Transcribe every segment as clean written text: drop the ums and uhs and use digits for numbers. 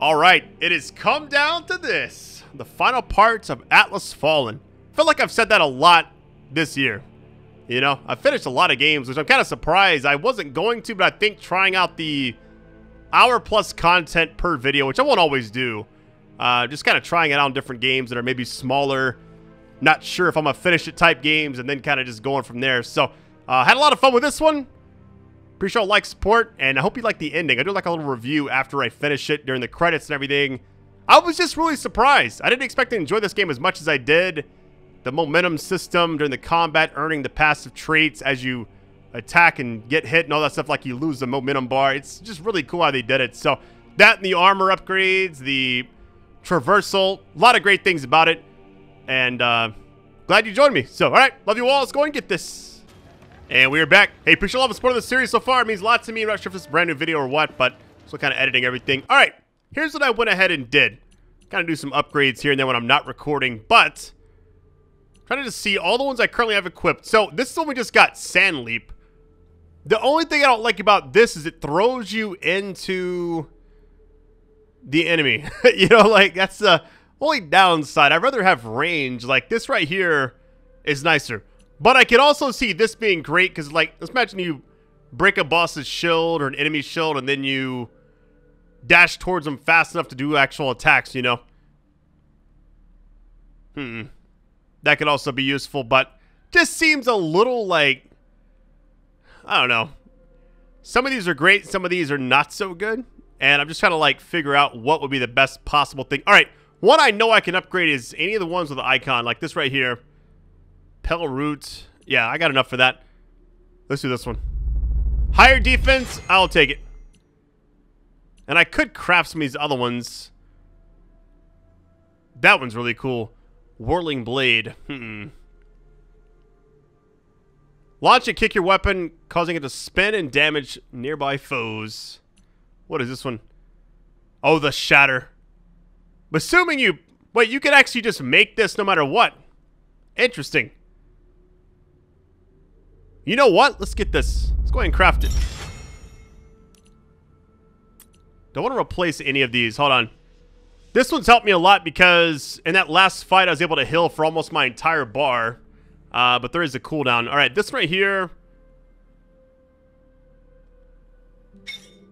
Alright, it has come down to this. The final parts of Atlas Fallen. I feel like I've said that a lot this year. You know, I finished a lot of games, which I'm kind of surprised. I wasn't going to, but I think trying out the hour plus content per video, which I won't always do. Just kind of trying it out on different games that are maybe smaller. Not sure if I'm going to finish it type games and then kind of just going from there. So, had a lot of fun with this one. Pretty sure I'll like, support, and I hope you like the ending. I do like a little review after I finish it during the credits and everything. I was just really surprised. I didn't expect to enjoy this game as much as I did. The momentum system during the combat, earning the passive traits as you attack and get hit and all that stuff, like you lose the momentum bar. It's just really cool how they did it. So that and the armor upgrades, the traversal, a lot of great things about it. And glad you joined me. So, all right, love you all. Let's go and get this. And we are back. Hey, appreciate all the support of the series so far. It means a lot to me. I'm not sure if this is a brand new video or what, but still kind of editing everything. All right, here's what I went ahead and did. Kind of do some upgrades here and there when I'm not recording, but trying to just see all the ones I currently have equipped. So this is what we just got, Sand Leap. The only thing I don't like about this is it throws you into the enemy. You know, like that's the only downside. I'd rather have range. Like this right here is nicer. But I can also see this being great because, like, let's imagine you break a boss's shield or an enemy's shield and then you dash towards them fast enough to do actual attacks, you know? That could also be useful, but just seems a little like, I don't know. Some of these are great, some of these are not so good. And I'm just trying to, like, figure out what would be the best possible thing. All right, one I know I can upgrade is any of the ones with the icon, like this right here. Pell Root. Yeah, I got enough for that. Let's do this one. Higher defense. I'll take it. And I could craft some of these other ones. That one's really cool. Whirling Blade. Launch and kick your weapon, causing it to spin and damage nearby foes. What is this one? Oh, the Shatter. Assuming you... Wait, you could actually just make this no matter what. Interesting. You know what? Let's get this. Let's go ahead and craft it. Don't want to replace any of these. Hold on. This one's helped me a lot because in that last fight, I was able to heal for almost my entire bar. But there is a cooldown. All right, this right here.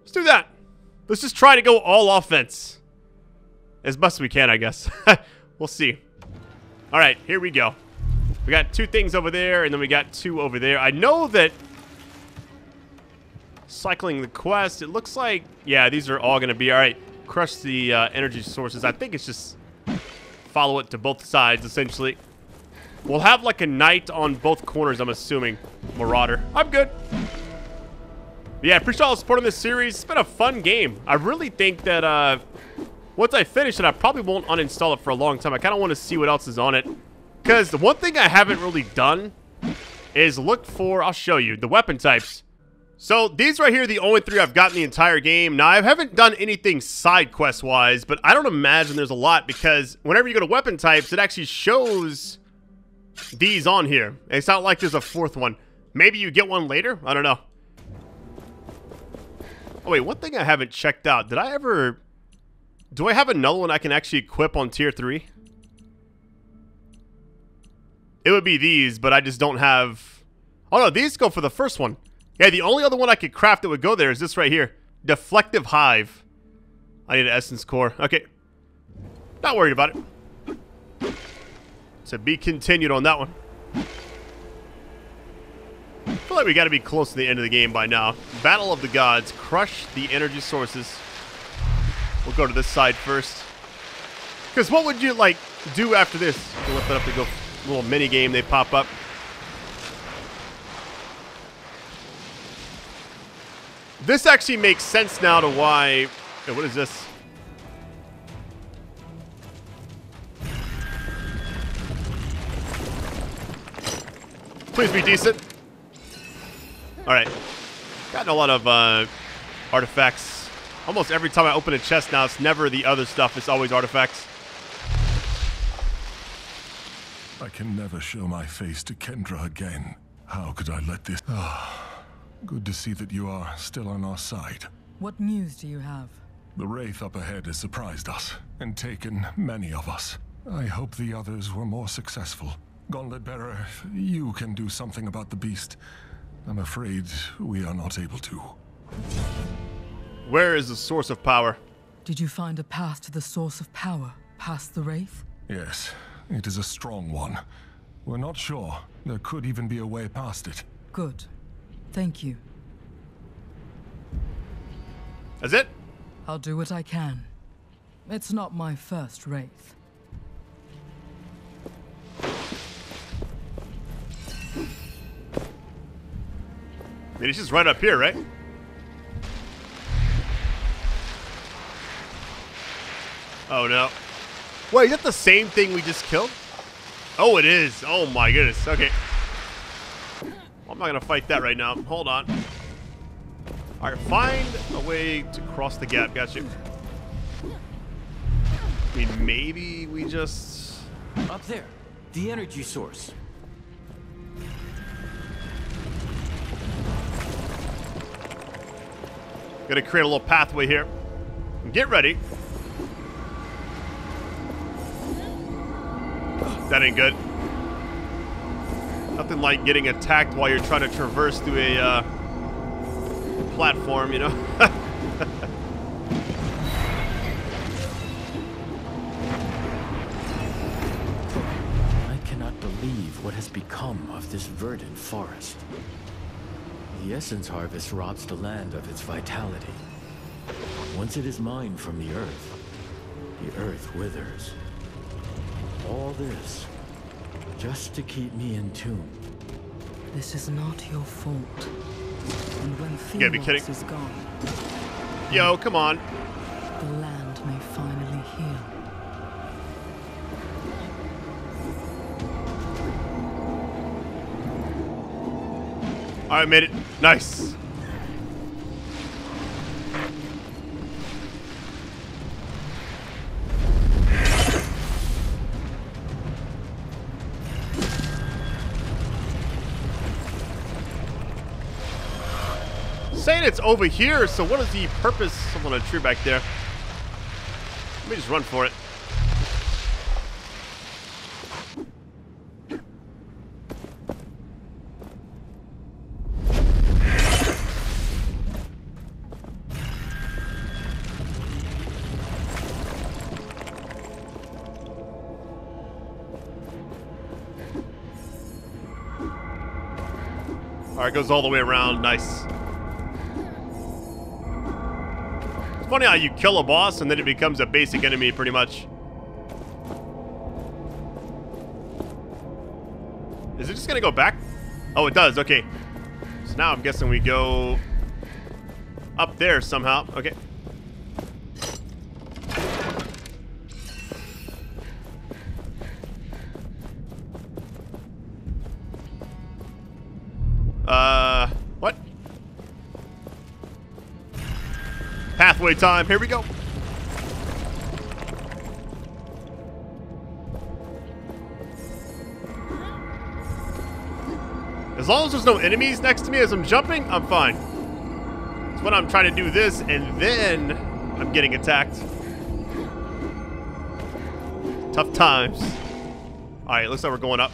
Let's do that. Let's just try to go all offense. As best we can, I guess. We'll see. All right, here we go. We got two things over there, and then we got two over there. I know that cycling the quest, it looks like... Yeah, these are all going to be... All right, crush the energy sources. I think it's just follow it to both sides, essentially. We'll have, like, a knight on both corners, I'm assuming. Marauder. I'm good. But yeah, appreciate all the support on this series. It's been a fun game. I really think that once I finish it, I probably won't uninstall it for a long time. I kind of want to see what else is on it. Because the one thing I haven't really done is look for, I'll show you, the weapon types. So these right here are the only three I've gotten the entire game. Now, I haven't done anything side quest-wise, but I don't imagine there's a lot because whenever you go to weapon types, it actually shows these on here. It's not like there's a fourth one. Maybe you get one later? I don't know. Oh, wait, one thing I haven't checked out. Did I ever... Do I have another one I can actually equip on tier 3? It would be these, but I just don't have... Oh, no, these go for the first one. Yeah, the only other one I could craft that would go there is this right here. Deflective Hive. I need an Essence Core. Okay. Not worried about it. So be continued on that one. I feel like we got to be close to the end of the game by now. Battle of the Gods. Crush the energy sources. We'll go to this side first. Because what would you, like, do after this? We'll lift it up to go... Little mini game, they pop up. This actually makes sense now to why. Oh, what is this? Please be decent. All right, gotten a lot of artifacts. Almost every time I open a chest now, it's never the other stuff. It's always artifacts. I can never show my face to Kendra again. How could I let this... Ah, good to see that you are still on our side. What news do you have? The Wraith up ahead has surprised us, and taken many of us. I hope the others were more successful. Gauntlet Bearer, you can do something about the beast. I'm afraid we are not able to. Where is the source of power? Did you find a path to the source of power, past the Wraith? Yes, it is a strong one. We're not sure. There could even be a way past it. Good. Thank you. That's it? I'll do what I can. It's not my first Wraith. Dude, it's just right up here, right? Oh no. Wait, is that the same thing we just killed? Oh, it is. Oh my goodness. Okay. Well, I'm not gonna fight that right now. Hold on. All right, find a way to cross the gap. Gotcha. I mean, maybe we just... Up there. The energy source. Gonna create a little pathway here. Get ready. That ain't good. Nothing like getting attacked while you're trying to traverse through a platform, you know? I cannot believe what has become of this verdant forest. The essence harvest robs the land of its vitality. Once it is mined from the earth withers. All this, just to keep me in tune. This is not your fault. And when Thelos is gone... Yo, come on. The land may finally heal. I made it. Nice. Saying it's over here, so what is the purpose? Someone on a tree back there. Let me just run for it. All right, goes all the way around. Nice. Funny how you kill a boss and then it becomes a basic enemy, pretty much. Is it just gonna go back? Oh, it does. Okay. So now I'm guessing we go up there somehow. Okay. Pathway time. Here we go. As long as there's no enemies next to me as I'm jumping, I'm fine. It's when I'm trying to do this and then I'm getting attacked. Tough times. All right, looks like we're going up.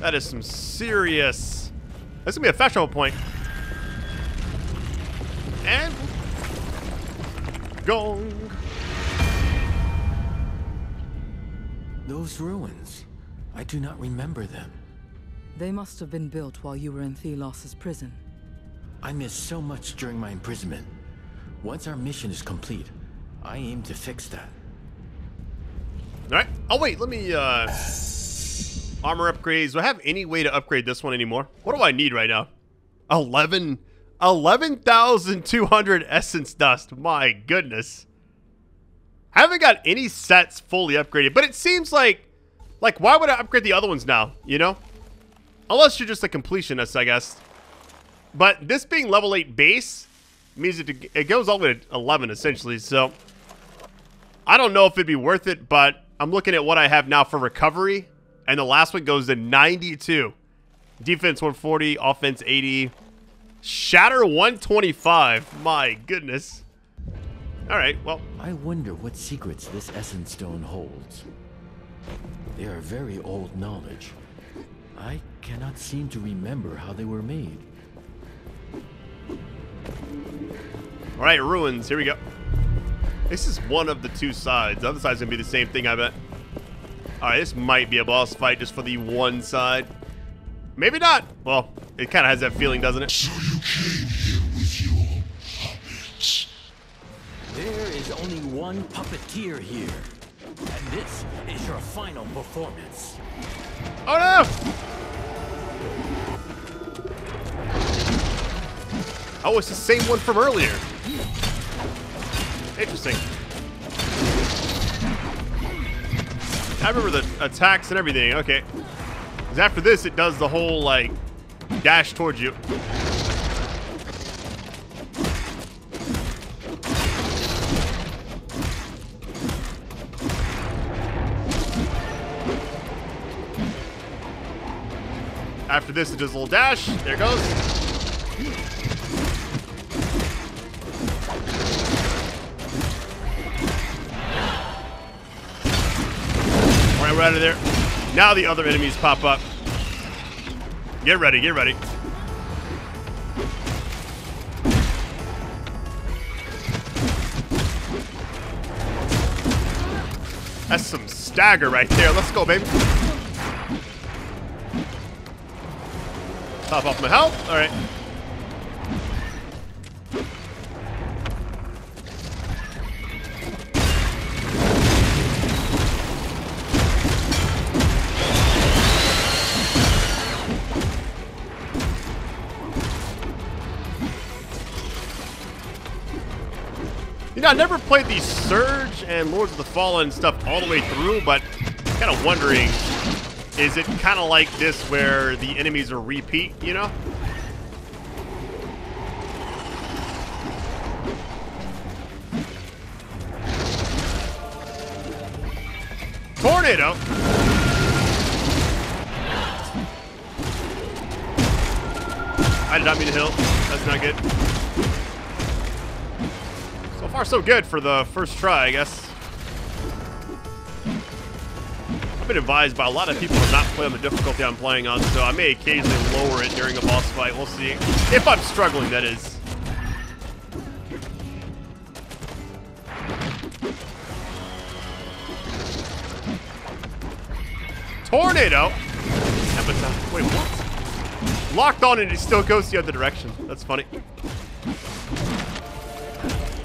That is some serious... That's gonna be a fashionable point. And gong. Those ruins. I do not remember them. They must have been built while you were in Thelos's prison. I missed so much during my imprisonment. Once our mission is complete, I aim to fix that. Alright. Oh wait, let me armor upgrades. Do I have any way to upgrade this one anymore? What do I need right now? 11,200 essence dust. My goodness. I haven't got any sets fully upgraded, but it seems like why would I upgrade the other ones now, you know? Unless you're just a completionist, I guess. But this being level 8 base means it goes all the way to 11 essentially, so I don't know if it'd be worth it, but I'm looking at what I have now for recovery. And the last one goes to 92. Defense 140, offense 80, Shatter 125. My goodness. All right, well. I wonder what secrets this Essence Stone holds. They are very old knowledge. I cannot seem to remember how they were made. All right, ruins. Here we go. This is one of the two sides. The other side's going to be the same thing, I bet. All right, this might be a boss fight just for the one side. Maybe not. Well, it kind of has that feeling, doesn't it? So you came here with your puppets. There is only one puppeteer here. And this is your final performance. Oh, no! Oh, it's the same one from earlier. Interesting. I remember the attacks and everything. Okay. Because after this, it does the whole, like, dash towards you. After this, it does a little dash. There it goes. All right, we're out of there. Now the other enemies pop up. Get ready, get ready. That's some stagger right there. Let's go, baby. Top off my health. All right. You know, I never played the Surge and Lords of the Fallen stuff all the way through, but kind of wondering. Is it kind of like this where the enemies are repeat, you know? Tornado! I did not mean to heal. That's not good. So far, so good for the first try, I guess. I've been advised by a lot of people to not play on the difficulty I'm playing on, so I may occasionally lower it during a boss fight. We'll see. If I'm struggling, that is. Tornado! Wait, what? Locked on and it still goes the other direction. That's funny.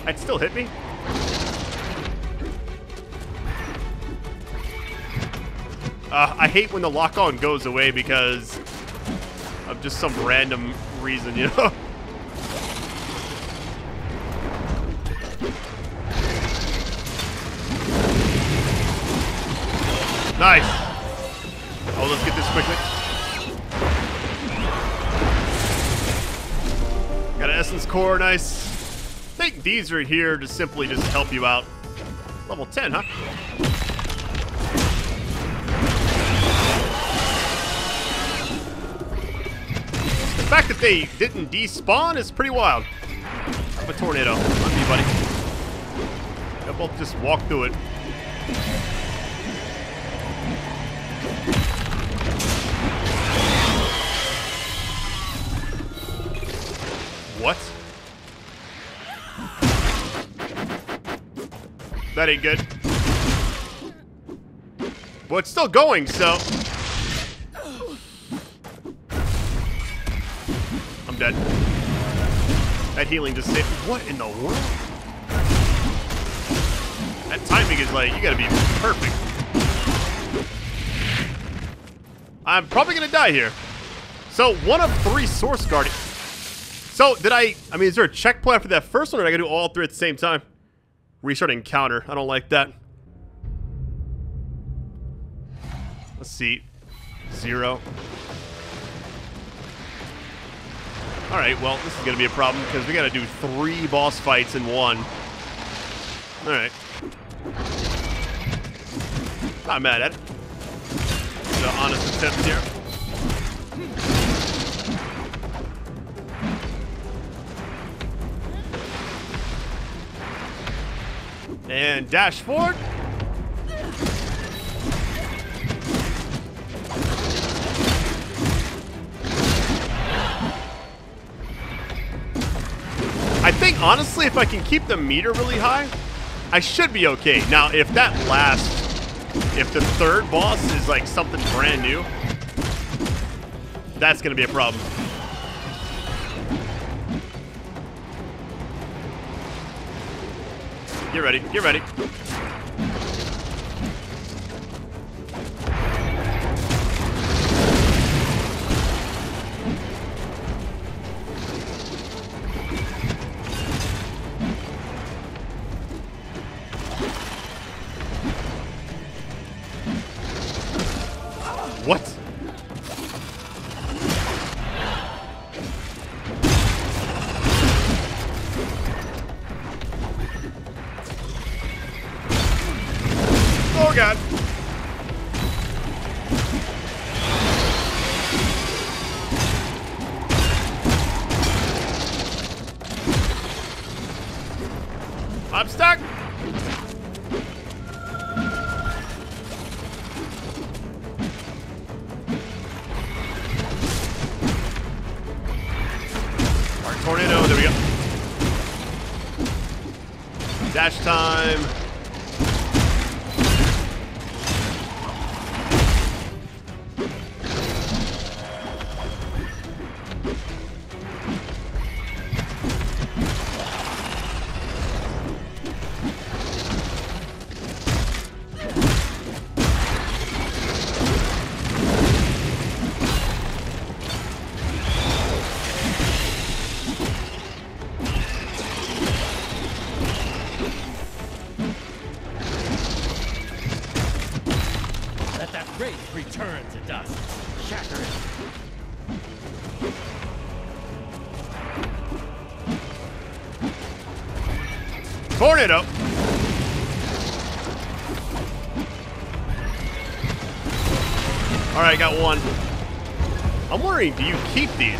It still hit me? I hate when the lock-on goes away because of just some random reason, you know? Nice! Oh, let's get this quickly. Got an Essence Core, nice. I think these are here to simply just help you out. Level 10, huh? The fact that they didn't despawn is pretty wild. I'm a tornado. Love you, buddy. They'll both just walk through it. What? That ain't good. But it's still going, so... Dead. That healing just hit. What in the world? That timing is like, you gotta be perfect. I'm probably gonna die here. So, one of three source guardians. So, I mean, is there a checkpoint after that first one, or did I gotta do all three at the same time? Restart encounter. I don't like that. Let's see. 0. All right, well, this is going to be a problem because we got to do 3 boss fights in one. All right. Not mad at it. The honest attempt here. and dash forward. I think, honestly, if I can keep the meter really high, I should be okay. Now, if that last, if the third boss is like something brand new, that's going to be a problem. Get ready, get ready. What? Oh God. I'm stuck. Our tornado, there we go. Dash time. Tornado. All right, got one. I'm worried, do you keep these?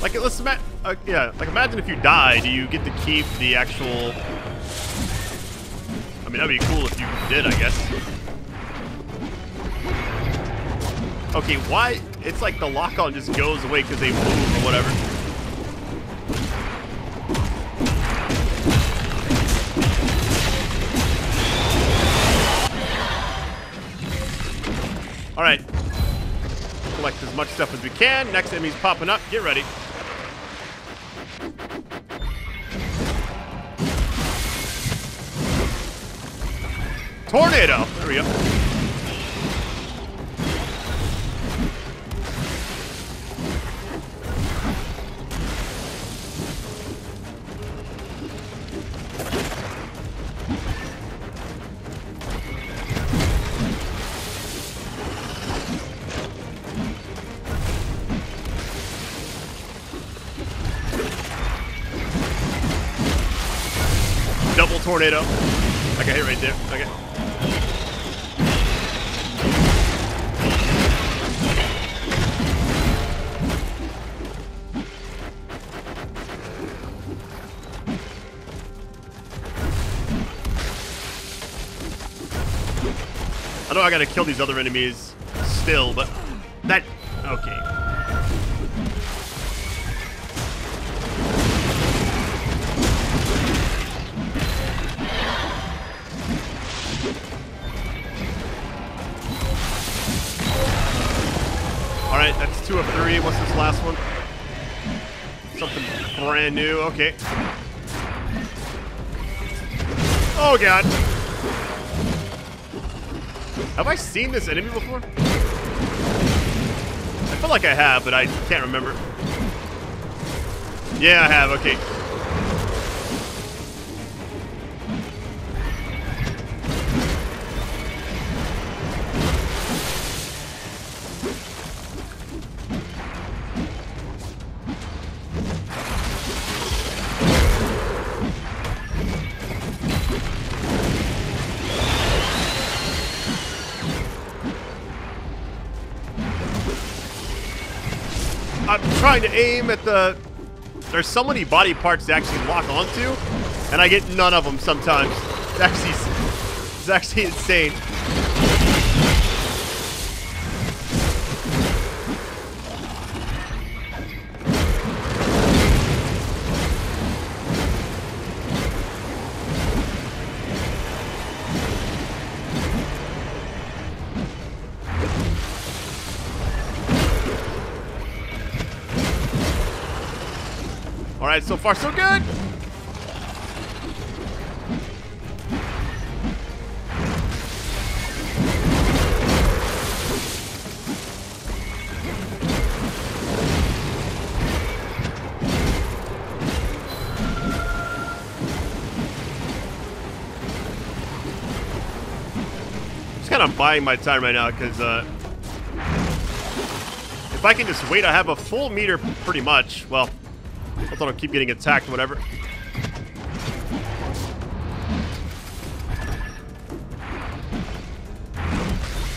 Like, let's yeah, like imagine if you die, do you get to keep the actual? I mean, that'd be cool if you did, I guess. Okay, why? It's like the lock-on just goes away because they move or whatever. Alright. Collect as much stuff as we can. Next enemy's popping up. Get ready. Tornado! There we go. Tornado. I got hit right there. Okay. I know I gotta kill these other enemies still, but that. Okay. Two of three. What's this last one? Something brand new. Okay. Oh God. Have I seen this enemy before? I feel like I have, but I can't remember. Yeah, I have. Okay. Trying to aim at the There's so many body parts to actually lock onto, and I get none of them sometimes. It's actually insane. Alright, so far so good! Just kind of buying my time right now, because if I can just wait, I have a full meter pretty much. Well, I thought I'd keep getting attacked, whatever.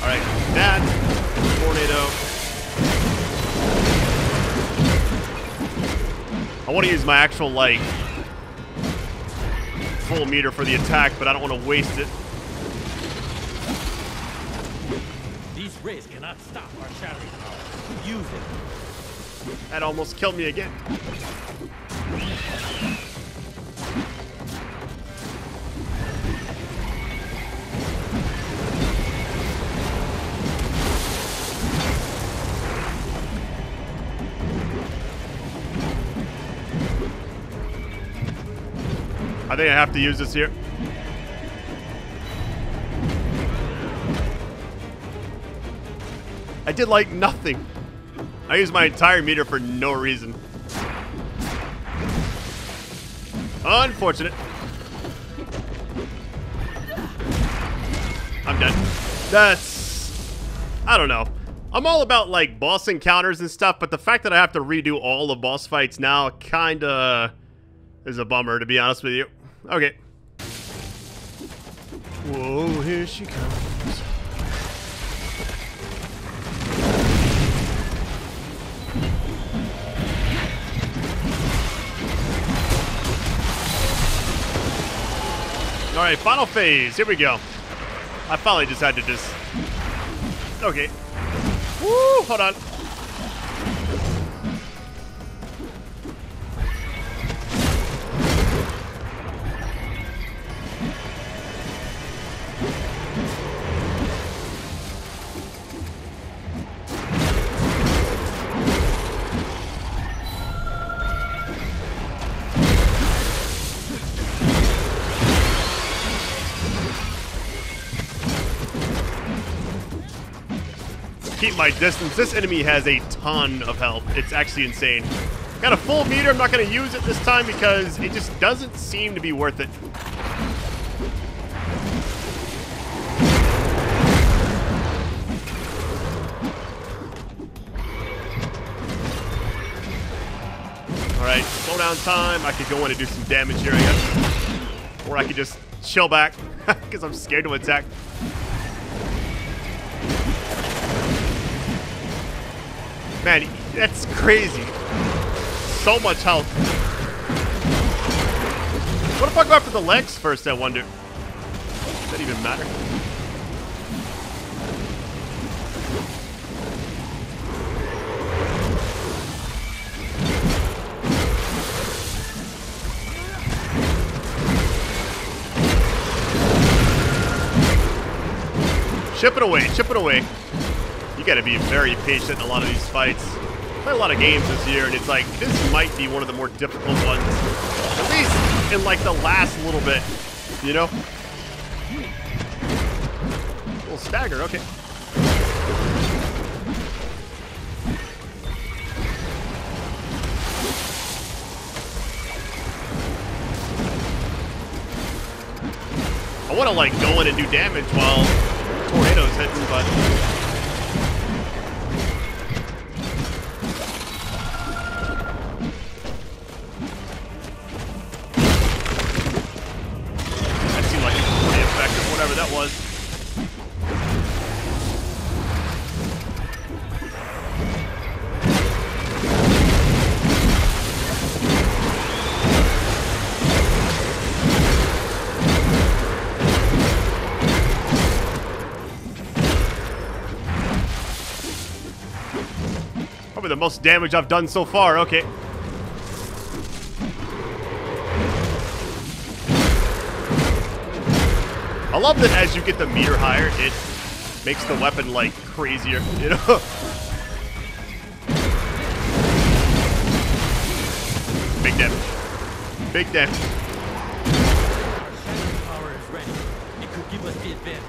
Alright, that tornado. I want to use my actual, like, full meter for the attack, but I don't want to waste it. These rays cannot stop our shattering power. Use it. That almost killed me again. I think I have to use this here. I did like nothing. I used my entire meter for no reason. Unfortunate. I'm done. That's... I don't know. I'm all about, like, boss encounters and stuff, but the fact that I have to redo all the boss fights now kinda is a bummer, to be honest with you. Okay. Whoa, here she comes. Alright, final phase. Here we go. I finally just had to just... Okay. Woo! Hold on. Keep my distance. This enemy has a ton of health. It's actually insane. Got a full meter. I'm not going to use it this time because it just doesn't seem to be worth it. Alright, slow down time. I could go in and do some damage here, I guess. Or I could just chill back because I'm scared to attack. Man, that's crazy. So much health. What if I go after the legs first, I wonder? Does that even matter? Chip it away, chip it away. You gotta be very patient in a lot of these fights. I play a lot of games this year, and it's like, this might be one of the more difficult ones. At least in, like, the last little bit, you know? A little staggered, okay. I wanna, like, go in and do damage while tornadoes hit me, but... Probably the most damage I've done so far. Okay. I love that as you get the meter higher, it makes the weapon, like, crazier, you know? Big damage. Big damage. Shadow power is ready. It could give us the advantage.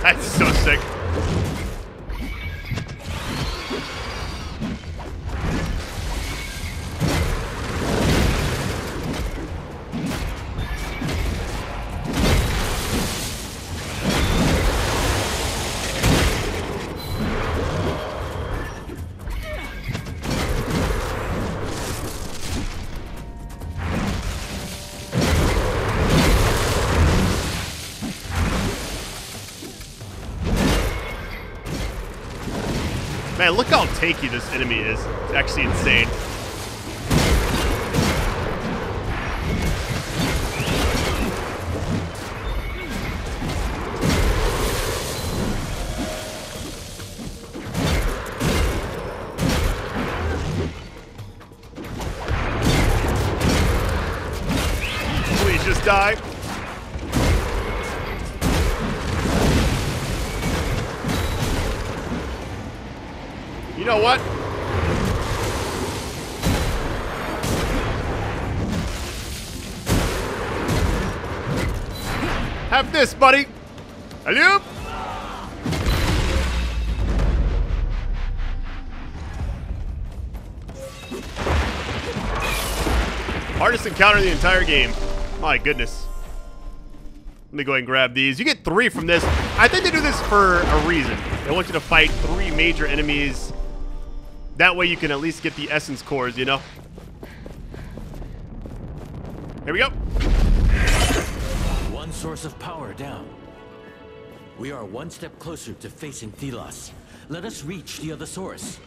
That's so sick. Man, look how tanky this enemy is. It's actually insane. Please just die. You know what? Have this, buddy. Hello. Hardest encounter in the entire game. My goodness. Let me go ahead and grab these. You get 3 from this. I think they do this for a reason. They want you to fight 3 major enemies. That way you can at least get the Essence Cores, you know? Here we go. One source of power down. We are one step closer to facing Thelos. Let us reach the other source.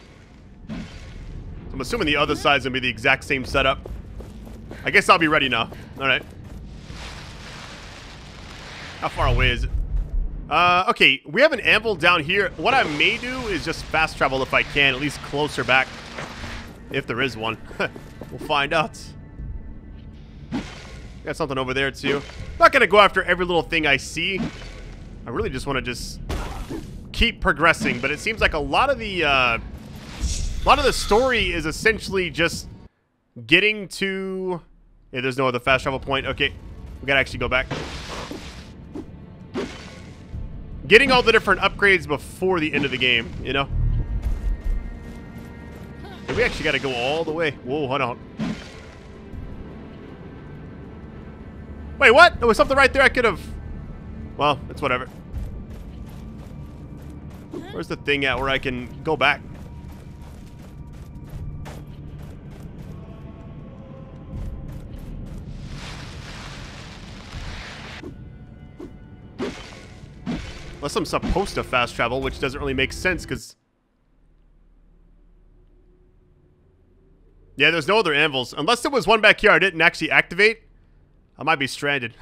I'm assuming the other side's gonna be the exact same setup. I guess I'll be ready now. Alright. How far away is it? Okay, we have an anvil down here. What I may do is just fast travel if I can, at least closer back. If there is one. We'll find out. Got something over there, too. Not going to go after every little thing I see. I really just want to just keep progressing, but it seems like a lot of the story is essentially just getting to... Yeah, there's no other fast travel point. Okay, we got to actually go back. Getting all the different upgrades before the end of the game, you know? And we actually got to go all the way. Whoa, hold on. Wait, what? There was something right there I could have... Well, it's whatever. Where's the thing at where I can go back? Unless I'm supposed to fast travel, which doesn't really make sense, because... Yeah, there's no other anvils. Unless there was one back here I didn't actually activate, I might be stranded.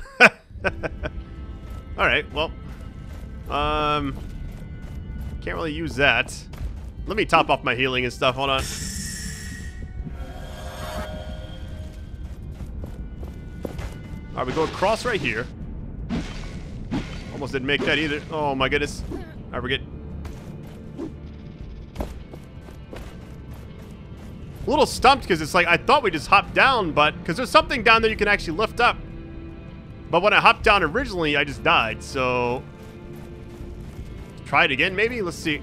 Alright, well... Can't really use that. Let me top off my healing and stuff, hold on. Alright, we go across right here. Almost didn't make that either. Oh my goodness. Alright, we're good. A little stumped because it's like I thought we just hopped down, but because there's something down there you can actually lift up. But when I hopped down originally, I just died, so try it again maybe? Let's see.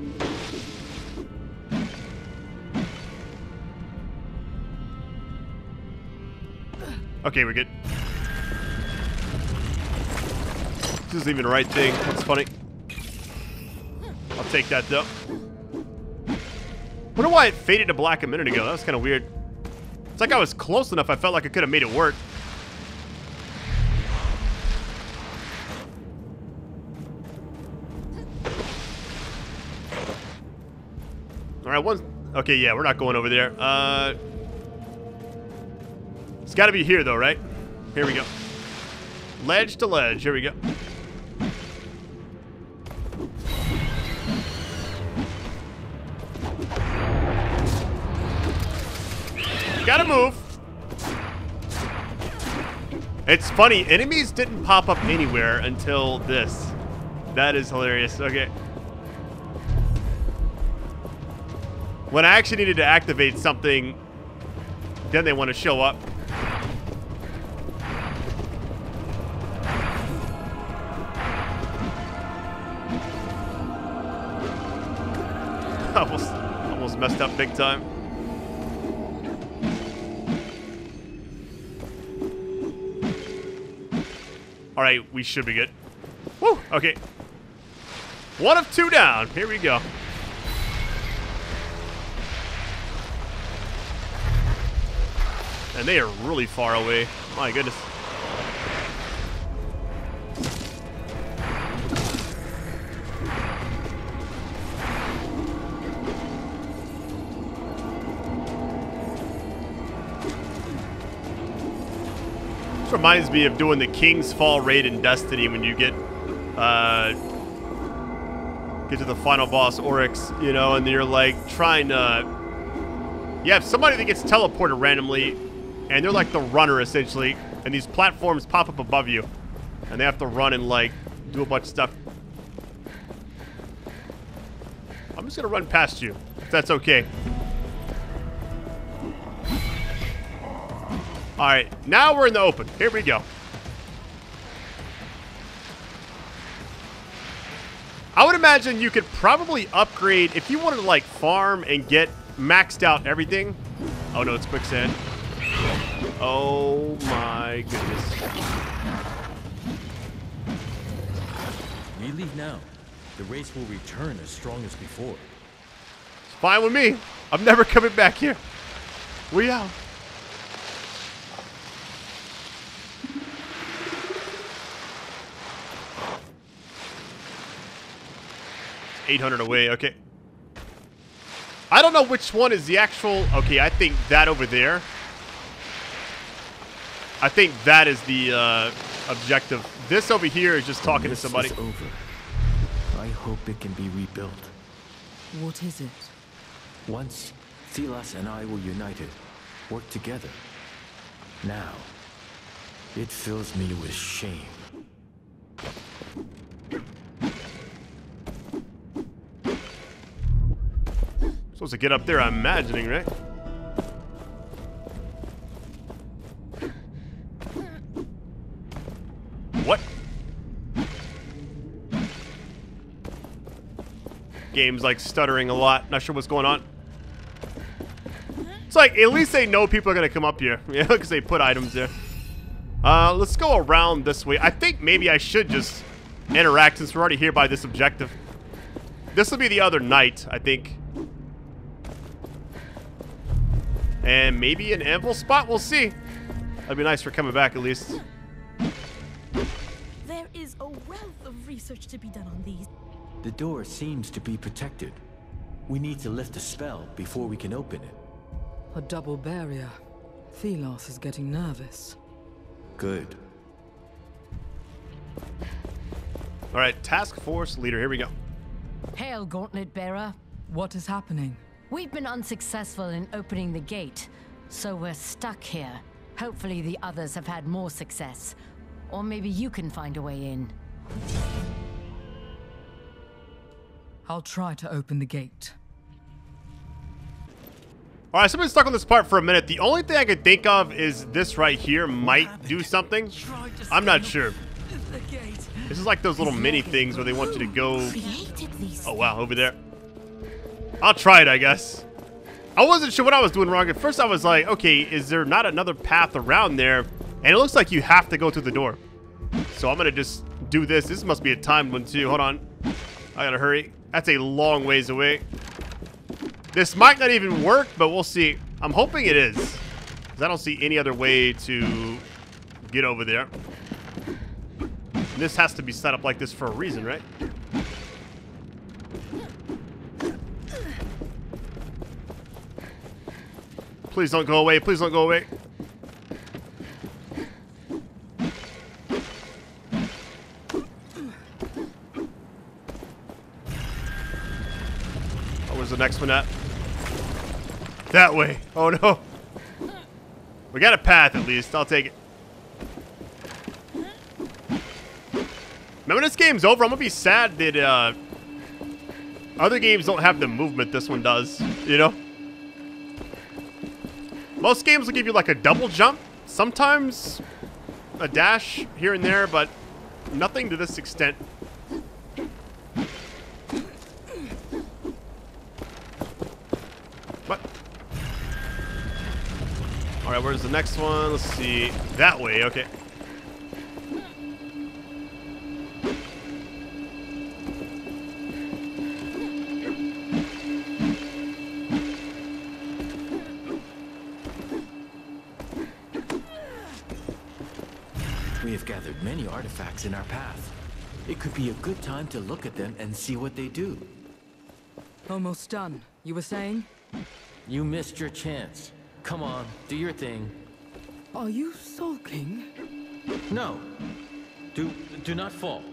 Okay, we're good. This isn't even the right thing. That's funny. I'll take that, though. Wonder why it faded to black a minute ago. That was kind of weird. It's like I was close enough. I felt like I could have made it work. All right, one... Okay, yeah, we're not going over there. It's got to be here, though, right? Here we go. Ledge to ledge. Here we go. Gotta move. It's funny. Enemies didn't pop up anywhere until this. That is hilarious. Okay. When I actually needed to activate something, then they want to show up. Almost messed up big time. All right, we should be good. Woo, okay. One of two down. Here we go. And they are really far away. My goodness. This reminds me of doing the King's Fall raid in Destiny when you get to the final boss, Oryx, you know, and you're like trying to... Yeah, if somebody that gets teleported randomly, and they're like the runner essentially, and these platforms pop up above you, and they have to run and like do a bunch of stuff. I'm just gonna run past you, if that's okay. All right, now we're in the open. Here we go. I would imagine you could probably upgrade if you wanted to like farm and get maxed out everything. Oh no, it's quicksand. Oh my goodness. We leave now. The race will return as strong as before. It's fine with me. I'm never coming back here. We out. $800 away, okay. I don't know which one is the actual... Okay, I think that over there. I think that is the objective. This over here is just talking to somebody. This is over. I hope it can be rebuilt. What is it? Once, Thelos and I were united, worked together. Now, it fills me with shame. Supposed to get up there, I'm imagining, right? What? Game's like stuttering a lot. Not sure what's going on. It's like, at least they know people are going to come up here. Yeah, because they put items there. Let's go around this way. I think maybe I should just interact since we're already here by this objective. This will be the other night, I think. And maybe an anvil spot? We'll see. That'd be nice for coming back, at least. There is a wealth of research to be done on these. The door seems to be protected. We need to lift a spell before we can open it. A double barrier. Thelos is getting nervous. Good. All right, task force leader, here we go. Hail, Gauntlet Bearer. What is happening? We've been unsuccessful in opening the gate, so we're stuck here. Hopefully the others have had more success. Or maybe you can find a way in. I'll try to open the gate. All right, so I've been stuck on this part for a minute. The only thing I could think of is this right here might do something. I'm not sure. This is like those little mini things where they want you to go... Oh, wow, over there. I'll try it, I guess. I wasn't sure what I was doing wrong. At first, I was like, okay, is there not another path around there? And it looks like you have to go through the door. So I'm going to just do this. This must be a timed one, too. Hold on. I got to hurry. That's a long ways away. This might not even work, but we'll see. I'm hoping it is, because I don't see any other way to get over there. And this has to be set up like this for a reason, right? Please don't go away. Please don't go away. Where's the next one at? That way. Oh no. We got a path at least. I'll take it. Remember, when this game's over, I'm gonna be sad that other games don't have the movement this one does, you know? Most games will give you like a double jump, sometimes a dash here and there, but nothing to this extent. What? Alright, where's the next one? Let's see. That way, okay. Gathered many artifacts in our path. It could be a good time to look at them and see what they do. Almost done, you were saying? You missed your chance. Come on, do your thing. Are you sulking? No. Do not fall.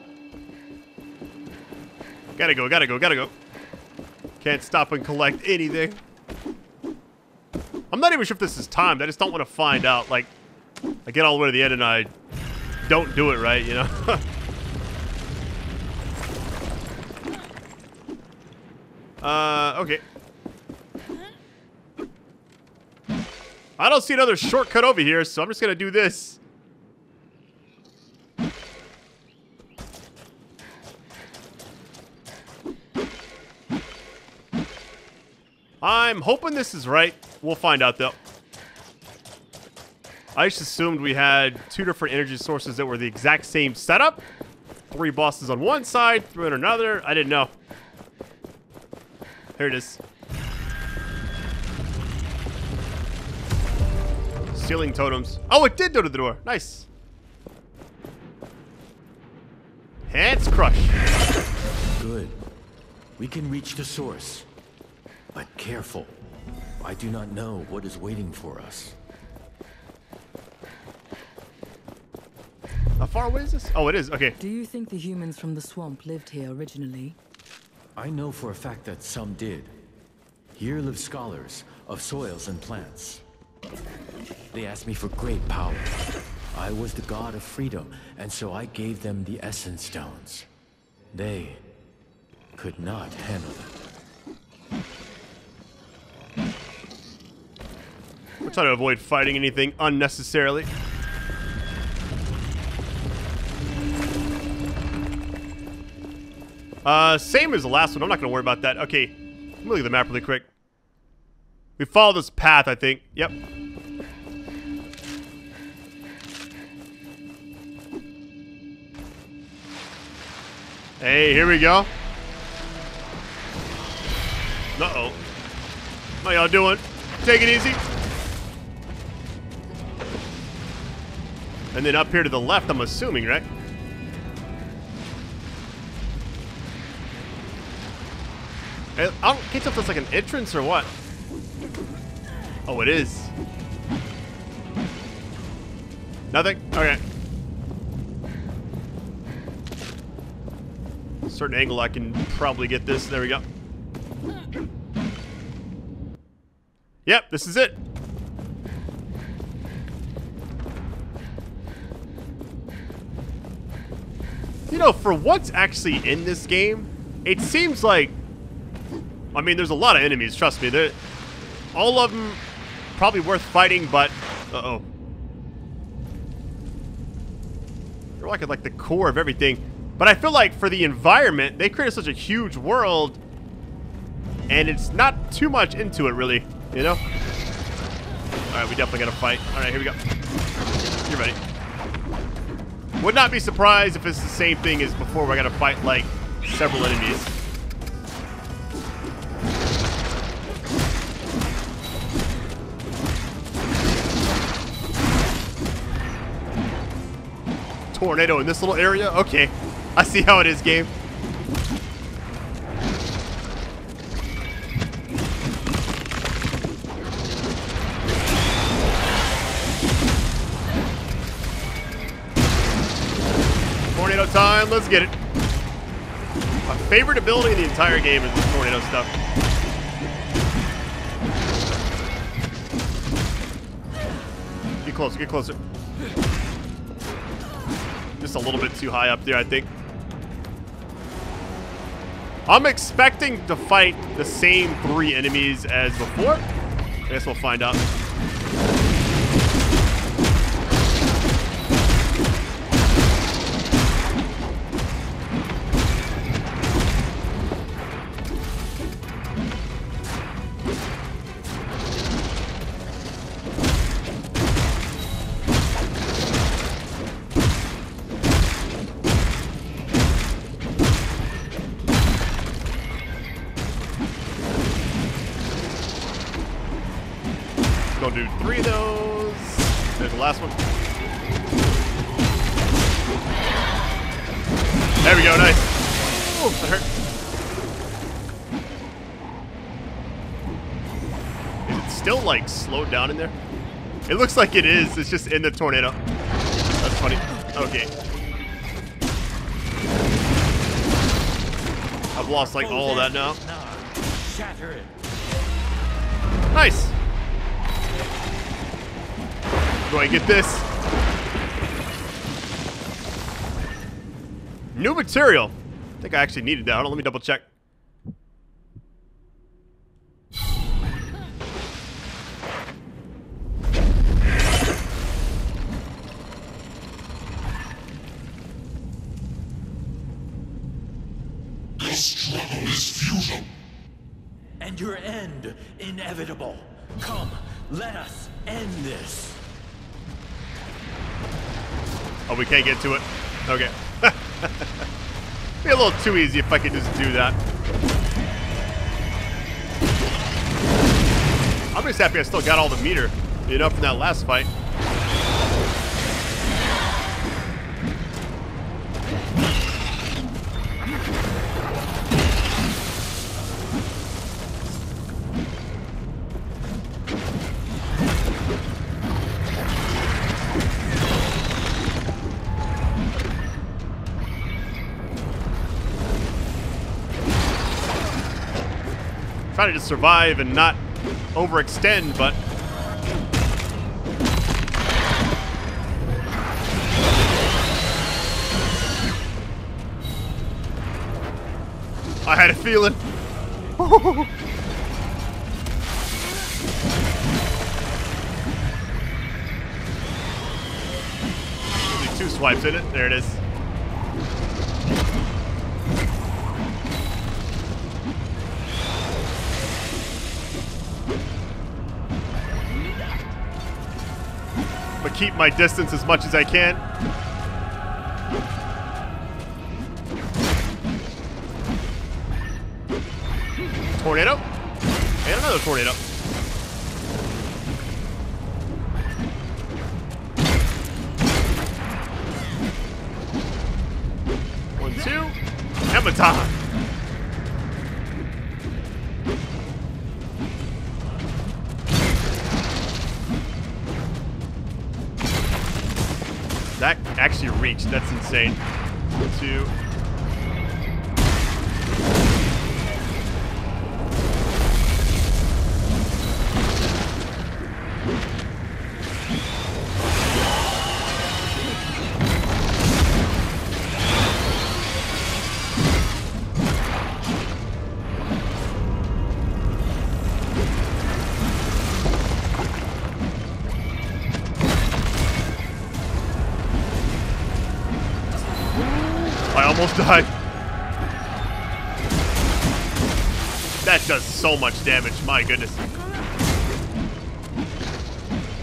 Gotta go, gotta go, gotta go. Can't stop and collect anything. I'm not even sure if this is timed. I just don't want to find out. Like, I get all the way to the end and I don't do it right, you know? Okay. I don't see another shortcut over here, so I'm just gonna do this. I'm hoping this is right. We'll find out, though. I just assumed we had two different energy sources that were the exact same setup. Three bosses on one side, three on another. I didn't know. Here it is. Ceiling totems. Oh, it did go to the door. Nice. Hands crush. Good. We can reach the source. But careful. I do not know what is waiting for us. How far away is this? Oh, it is. Okay. Do you think the humans from the swamp lived here originally? I know for a fact that some did. Here live scholars of soils and plants. They asked me for great power. I was the god of freedom, and so I gave them the essence stones. They could not handle them. We're trying to avoid fighting anything unnecessarily. Same as the last one. I'm not going to worry about that. Okay. Let me look at the map really quick. We follow this path, I think. Yep. Hey, here we go. Uh-oh. How y'all doing? Take it easy. And then up here to the left, I'm assuming, right? I can't tell if that's like an entrance or what. Oh, it is. Nothing? Okay. A certain angle I can probably get this. There we go. Yep, this is it. You know, for what's actually in this game, it seems like, I mean, there's a lot of enemies, trust me. They're, all of them probably worth fighting, but... Uh-oh. They're like the core of everything. But I feel like for the environment, they created such a huge world, and it's not too much into it, really, you know? Alright, we definitely gotta fight. Alright, here we go. Get ready. Would not be surprised if it's the same thing as before. We're gonna fight, like, several enemies. Tornado in this little area? Okay. I see how it is, game. Tornado time. Let's get it. My favorite ability in the entire game is this tornado stuff. Get closer, get closer. Just a little bit too high up there, I think. I'm expecting to fight the same three enemies as before. I guess we'll find out. Do three of those. There's the last one. There we go, nice. Oh, that hurt. Is it still like slowed down in there? It looks like it is. It's just in the tornado. That's funny. Okay. I've lost like all of that now. Nice. Do I get this? New material. I think I actually needed that. Hold on, let me double check. Your struggle is futile. And your end inevitable. Come, let us end this. Oh, we can't get to it. Okay. Be a little too easy if I could just do that. I'm just happy I still got all the meter, you know, from that last fight. Trying to just survive and not overextend, but I had a feeling. Only two swipes in it. There it is. Keep my distance as much as I can. Tornado. And another tornado. One, two. Hematon. That actually reached. That's insane. Two. Died. That does so much damage, my goodness.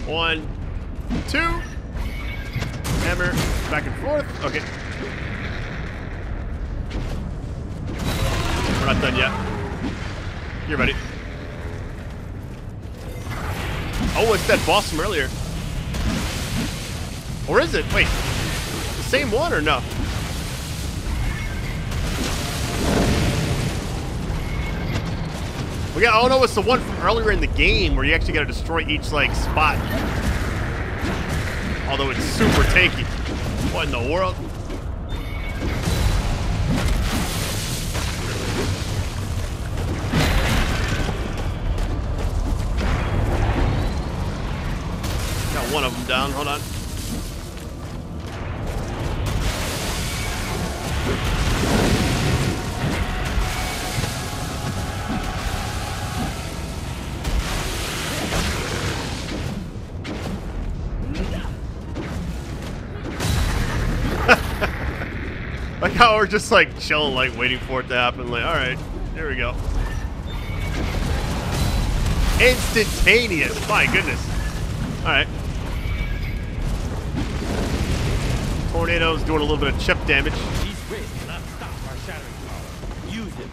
One, two, hammer, back and forth. Okay. We're not done yet. Here, buddy. Oh, it's that boss from earlier. Or is it? Wait. The same one or no? We got, oh no, it's the one from earlier in the game where you actually gotta destroy each, like, spot. Although it's super tanky. What in the world? Got one of them down. Hold on. Like how we're just like chilling, like waiting for it to happen. Like, all right, there we go. Instantaneous! My goodness. All right. Tornado's doing a little bit of chip damage. These waves cannot stop our shattering power. Use it.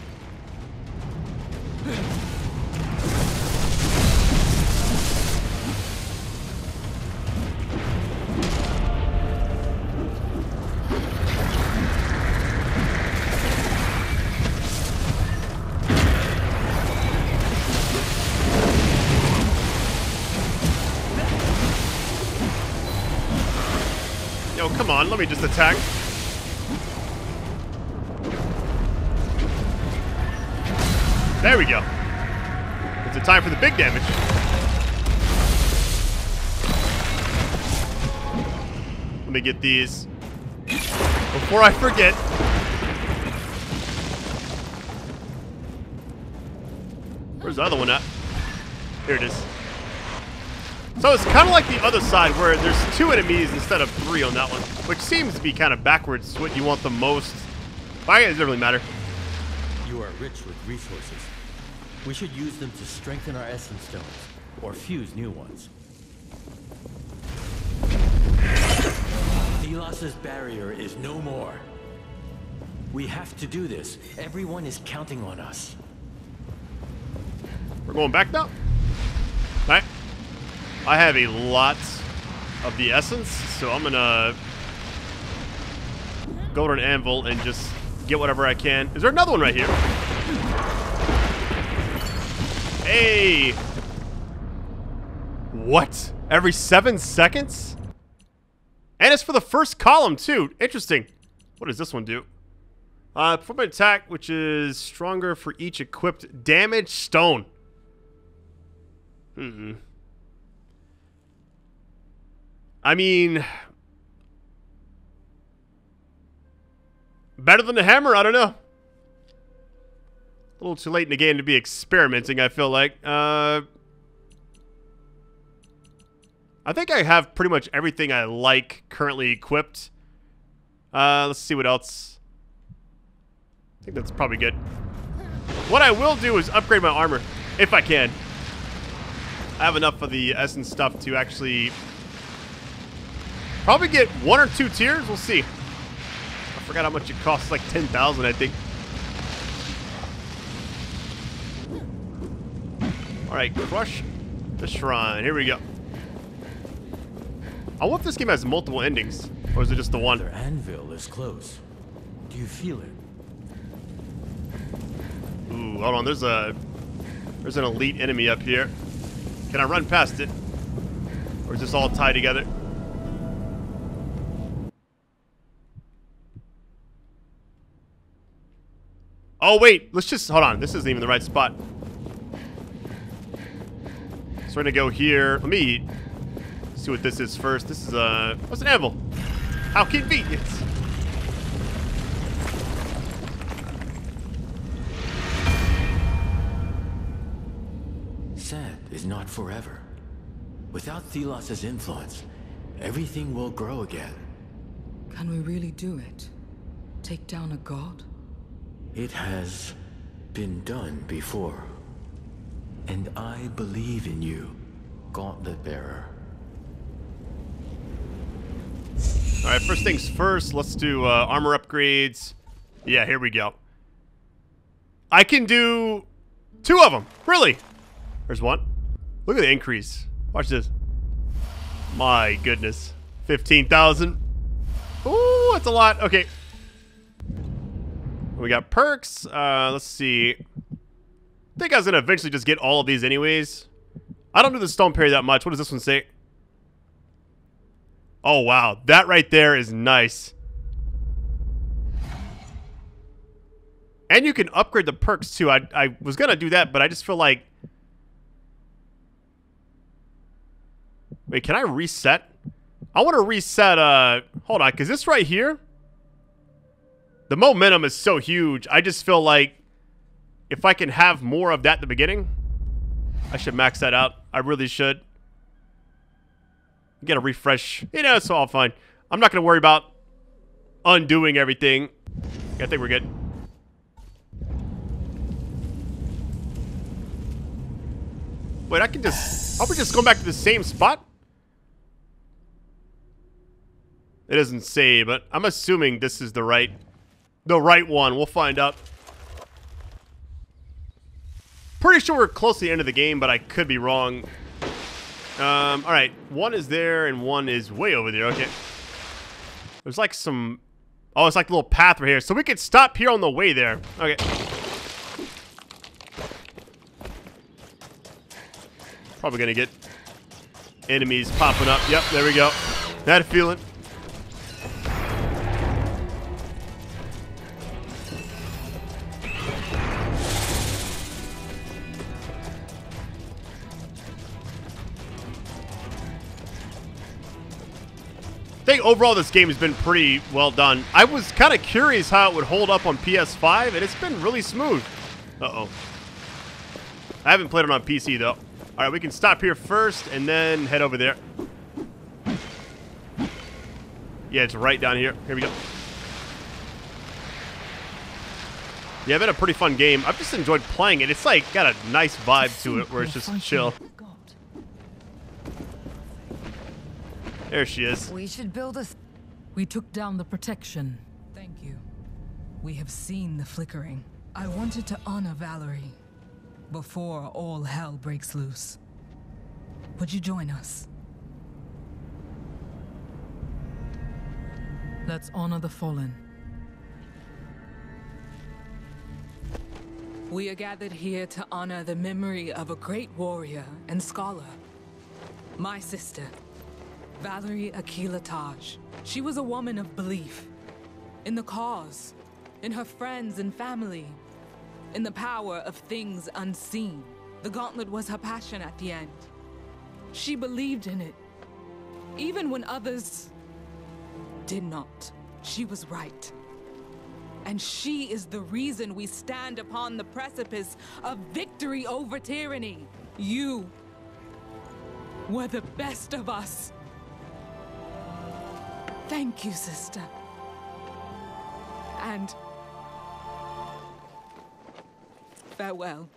Come on, let me just attack. There we go. It's a time for the big damage. Let me get these before I forget. Where's the other one at? Here it is. So it's kind of like the other side where there's two enemies instead of three on that one, which seems to be kind of backwards, what you want the most. Why does it really matter? You are rich with resources. We should use them to strengthen our essence stones or fuse new ones. Thelos' barrier is no more. We have to do this. Everyone is counting on us. We're going back now? All right. I have a lot of the essence, so I'm gonna go to an anvil and just get whatever I can. Is there another one right here? Hey! What? Every 7 seconds? And it's for the first column, too. Interesting. What does this one do? Perform an attack, which is stronger for each equipped damage stone. Mm-mm. I mean, better than the hammer, I don't know. A little too late in the game to be experimenting, I feel like. I think I have pretty much everything I like currently equipped. Let's see what else. I think that's probably good. What I will do is upgrade my armor, if I can. I have enough of the essence stuff to actually probably get 1 or 2 tiers. We'll see. I forgot how much it costs. Like 10,000, I think. All right, crush the shrine. Here we go. I wonder if this game has multiple endings, or is it just the one? Their anvil is close. Do you feel it? Ooh, hold on. There's an elite enemy up here. Can I run past it, or is this all tied together? Oh, wait. Let's just... Hold on. This isn't even the right spot. So we're going to go here. Let me see what this is first. This is a... What's an anvil? How convenient. Sand is not forever. Without Thelos' influence, everything will grow again. Can we really do it? Take down a god? It has been done before. And I believe in you, Gauntlet Bearer. Alright, first things first, let's do armor upgrades. Yeah, here we go. I can do 2 of them. Really? There's one. Look at the increase. Watch this. My goodness. 15,000. Ooh, that's a lot. Okay. We got perks. Let's see. I think I was going to eventually just get all of these anyways. I don't do the stone parry that much. What does this one say? Oh, wow. That right there is nice. And you can upgrade the perks, too. I was going to do that, but I just feel like... Wait, can I reset? I want to reset, hold on, because this right here, the momentum is so huge. I just feel like if I can have more of that at the beginning, I should max that out. I really should. Get a refresh. You know, it's all fine. I'm not going to worry about undoing everything. I think we're good. Wait, I can just... Are we just going back to the same spot? It doesn't say, but I'm assuming this is the right one. We'll find out. Pretty sure we're close to the end of the game, but I could be wrong. Alright, one is there and one is way over there. Okay. There's like some... Oh, it's like a little path right here. So we could stop here on the way there. Okay. Probably gonna get enemies popping up. Yep, there we go. That feeling. I think overall this game has been pretty well done. I was kind of curious how it would hold up on PS5, and it's been really smooth. Uh-oh. I haven't played it on PC, though. All right, we can stop here first and then head over there. Yeah, it's right down here. Here we go. Yeah, it's been a pretty fun game. I've just enjoyed playing it. It's, like, got a nice vibe to it where it's just chill. There she is. We should build a... We took down the protection. Thank you. We have seen the flickering. I wanted to honor Valerie before all hell breaks loose. Would you join us? Let's honor the fallen. We are gathered here to honor the memory of a great warrior and scholar. My sister. Valerie Akilataj. She was a woman of belief. In the cause, in her friends and family, in the power of things unseen. The gauntlet was her passion at the end. She believed in it. Even when others did not, she was right. And she is the reason we stand upon the precipice of victory over tyranny. You were the best of us. Thank you, sister. And farewell.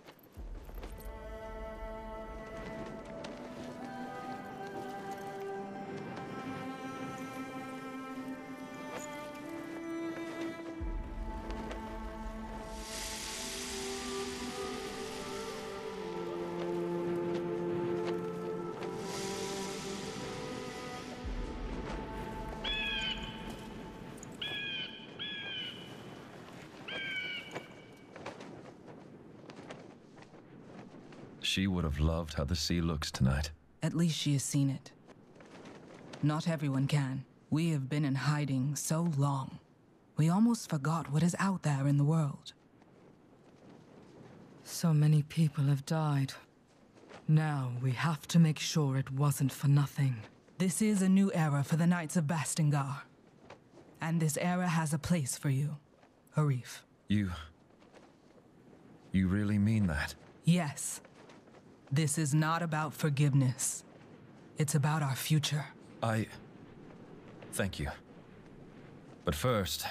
She would have loved how the sea looks tonight. At least she has seen it. Not everyone can. We have been in hiding so long. We almost forgot what is out there in the world. So many people have died. Now we have to make sure it wasn't for nothing. This is a new era for the Knights of Bastengar. And this era has a place for you, Harif. You really mean that? Yes. This is not about forgiveness. It's about our future. Thank you. But first,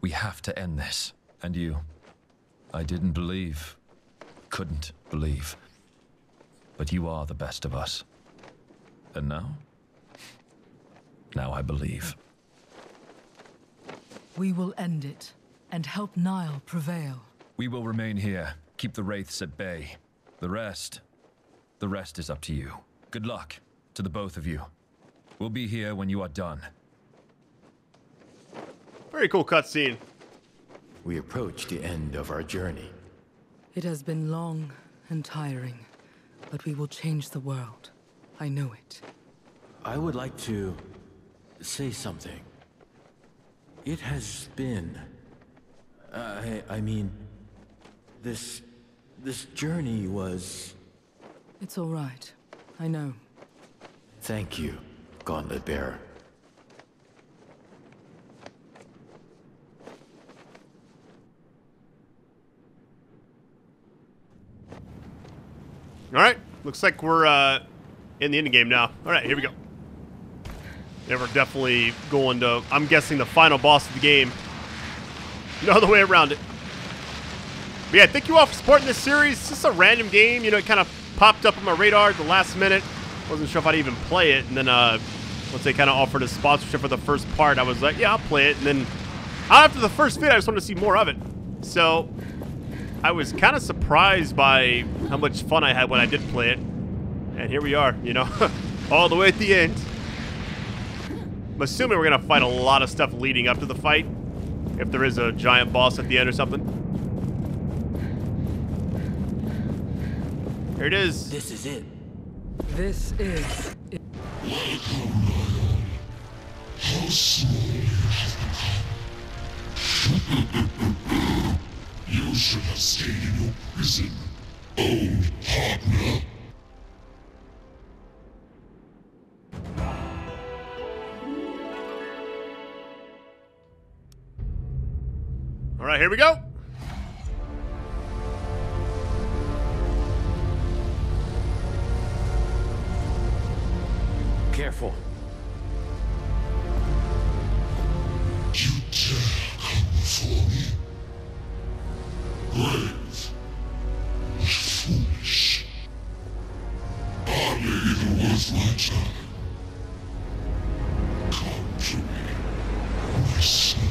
we have to end this. And you. I didn't believe. Couldn't believe. But you are the best of us. And now? Now I believe. We will end it. And help Niall prevail. We will remain here. Keep the wraiths at bay. The rest is up to you. Good luck to the both of you. We'll be here when you are done. Very cool cutscene. We approach the end of our journey. It has been long and tiring, but we will change the world. I know it. I would like to say something. It has been... I mean... This journey was... It's all right. I know. Thank you, Gauntlet Bearer. Alright, looks like we're in the endgame now. Alright, here we go. Yeah, we're definitely going to, I'm guessing, the final boss of the game. No other way around it. But yeah, thank you all for supporting this series. It's just a random game, you know, it kind of popped up on my radar at the last minute. Wasn't sure if I'd even play it, and then once they kind of offered a sponsorship for the first part, I was like, yeah, I'll play it. And then after the first video, I just wanted to see more of it. So I was kind of surprised by how much fun I had when I did play it. And here we are, you know, all the way at the end. I'm assuming we're going to fight a lot of stuff leading up to the fight, if there is a giant boss at the end or something. Here it is. This is it. This is it. You should have stayed in your prison, old partner. All right, here we go. Careful. You dare come before me? Brave, but foolish. Hardly even worth my time. Come to me, my servant.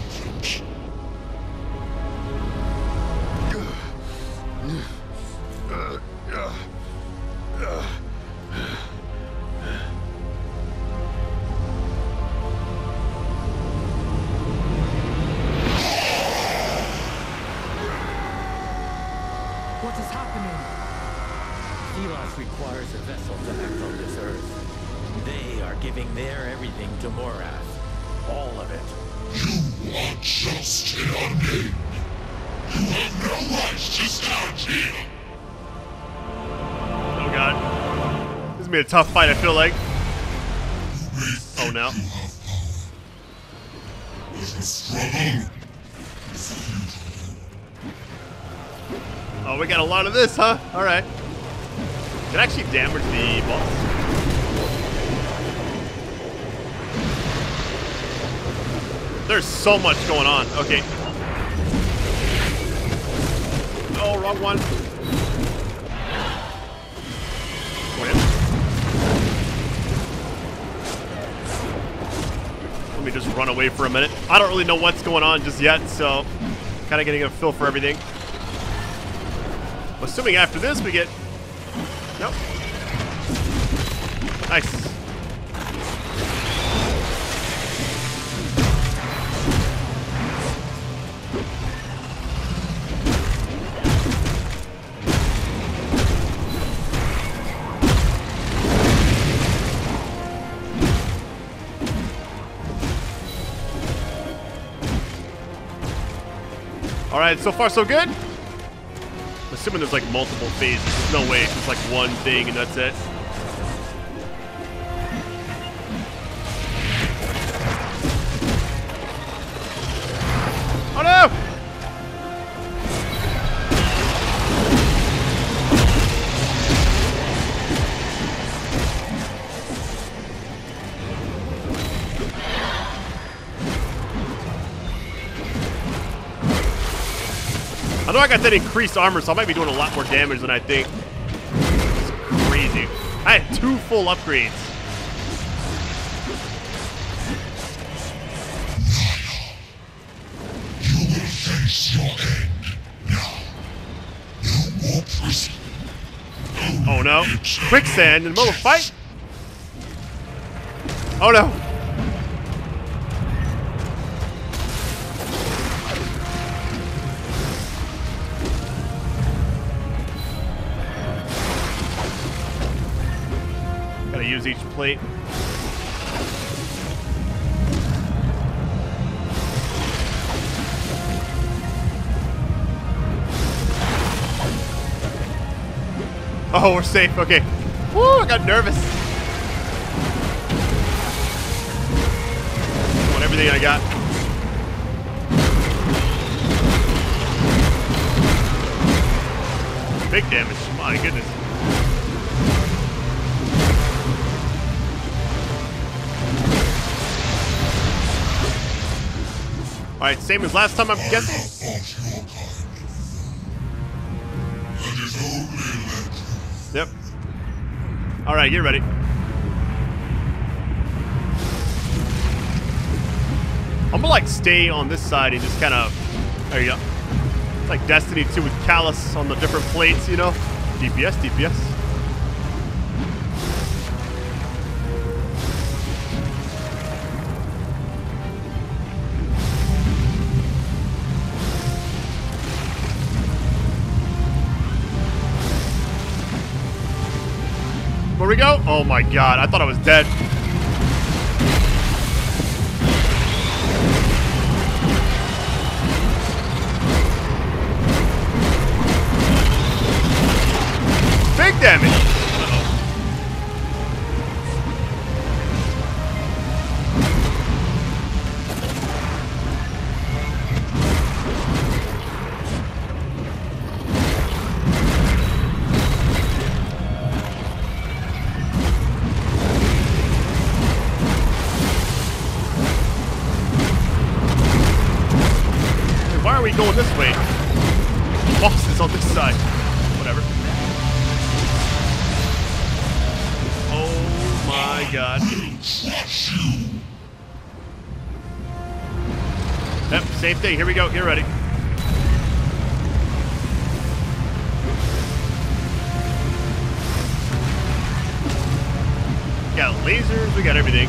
A tough fight, I feel like. Oh no. Oh, we got a lot of this, huh? Alright. It actually damaged the boss. There's so much going on. Okay. Oh, wrong one. Let me just run away for a minute. I don't really know what's going on just yet, so kind of getting a feel for everything. I'm assuming after this we get... Nope. Nice. Alright, so far so good. I'm assuming there's like multiple phases. There's no way it's just like one thing and that's it. Oh no! I know I got that increased armor, so I might be doing a lot more damage than I think. It's crazy. I had 2 full upgrades. Niall, you will face your end now. No more prison. Oh no. Quicksand in the middle of a fight? Oh no. Use each plate. Oh, we're safe. Okay. Woo, I got nervous. everything I got. Big damage, my goodness. Alright, same as last time, I'm guessing. Yep. Alright, get ready. I'm gonna like stay on this side and just kind of, there you go. It's like Destiny 2 with Kallus on the different plates, you know? DPS, DPS. Where we go? Oh my god, I thought I was dead. Big damage! Hey, why are we going this way? The boss is on this side. Whatever. Oh my god. Yep, same thing. Here we go. Get ready. We got lasers. We got everything.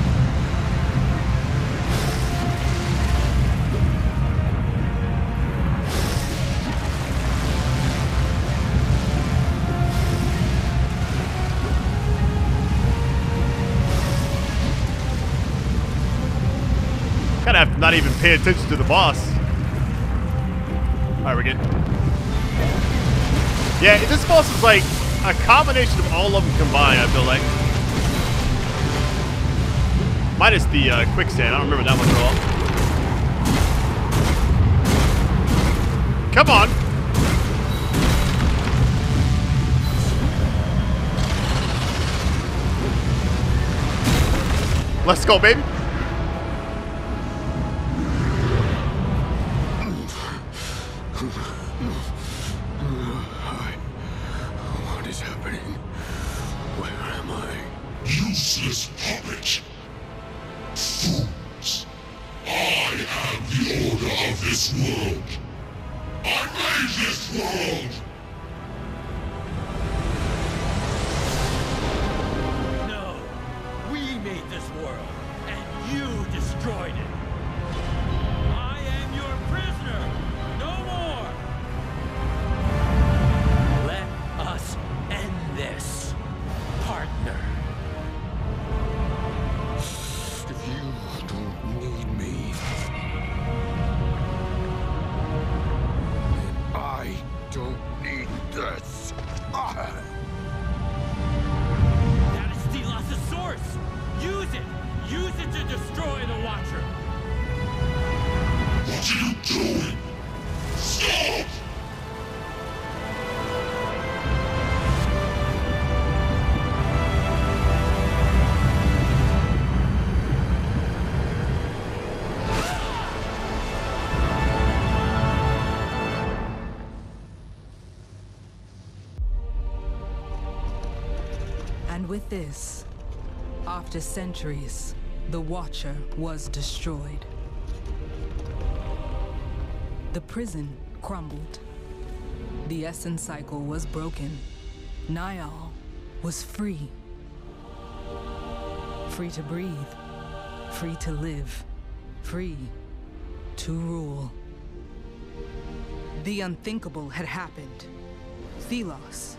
Kind of have to not even pay attention to the boss. Alright, we're good. Yeah, this boss is like a combination of all of them combined, I feel like. Minus the quicksand, I don't remember that one at all. Come on! Let's go, baby! With this, after centuries, the Watcher was destroyed. The prison crumbled. The essence cycle was broken. Niall was free. Free to breathe. Free to live. Free to rule. The unthinkable had happened. Thelos